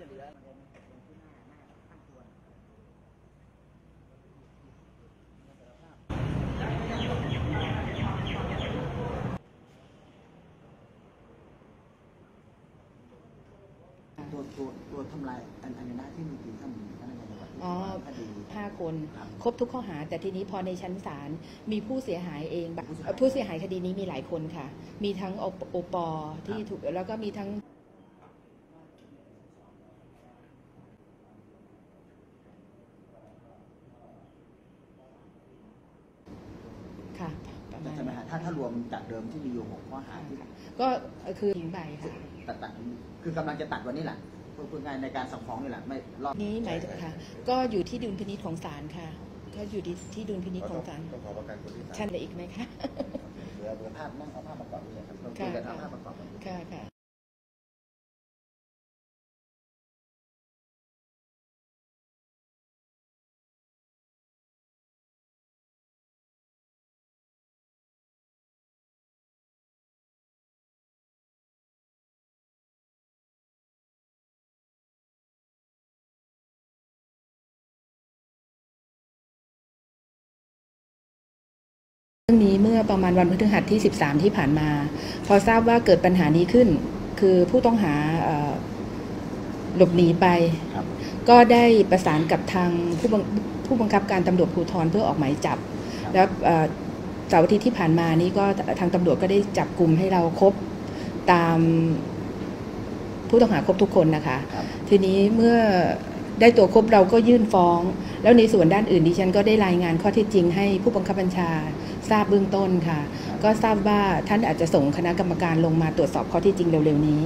จะเหลือเหมือนเดิมเป็นที่หน้าข้างตัวตัวทำลายอันนั้นที่มีจริงท่านอะไรอย่างเงี้ยอ๋อ5 คนครบทุกข้อหาแต่ทีนี้พอในชั้นศาลมีผู้เสียหายเองผู้เสียหายคดีนี้มีหลายคนค่ะมีทั้งโอปอที่ถูกแล้วก็มีทั้งค่ะใช่ไหมฮะถ้ารวมจากเดิมที่มีอยู่6 ข้อหาก็คือทิ้งไปค่ะตัดคือกำลังจะตัดวันนี้แหละคุณงานในการสั่งฟ้องนี่แหละไม่รอบนี้หมายถึงค่ะก็อยู่ที่ดุลพินิจของศาลค่ะก็อยู่ที่ดุลพินิจของศาลต้องขอประกันตัวที่ศาลชั้นอะไรอีกไหมคะเบื่อภาพนั่งเอาภาพประกอบนี่ครับต้องการเอาภาพประกอบค่ะเรื่องนี้เมื่อประมาณวันพฤหัสที่13ที่ผ่านมาพอทราบว่าเกิดปัญหานี้ขึ้นคือผู้ต้องหาหลบหนีไปก็ได้ประสานกับทางผู้บังคับการตำรวจภูธรเพื่อออกหมายจับแล้วเสาร์อาทิตย์ที่ผ่านมานี้ก็ทางตำรวจก็ได้จับกลุ่มให้เราครบตามผู้ต้องหาครบทุกคนนะคะทีนี้เมื่อได้ตัวครบเราก็ยื่นฟ้องแล้วในส่วนด้านอื่นดิฉันก็ได้รายงานข้อเท็จจริงให้ผู้บังคับบัญชาทราบเบื้องต้นค่ะก็ทราบว่าท่านอาจจะส่งคณะกรรมการลงมาตรวจสอบข้อเท็จจริงเร็วๆนี้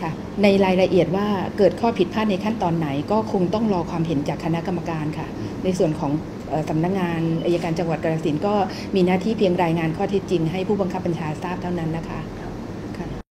ค่ะในรายละเอียดว่าเกิดข้อผิดพลาดในขั้นตอนไหนก็คงต้องรอความเห็นจากคณะกรรมการค่ะในส่วนของสำนักงานอัยการจังหวัดกาฬสินธุ์ก็มีหน้าที่เพียงรายงานข้อเท็จจริงให้ผู้บังคับบัญชาทราบเท่านั้นนะคะ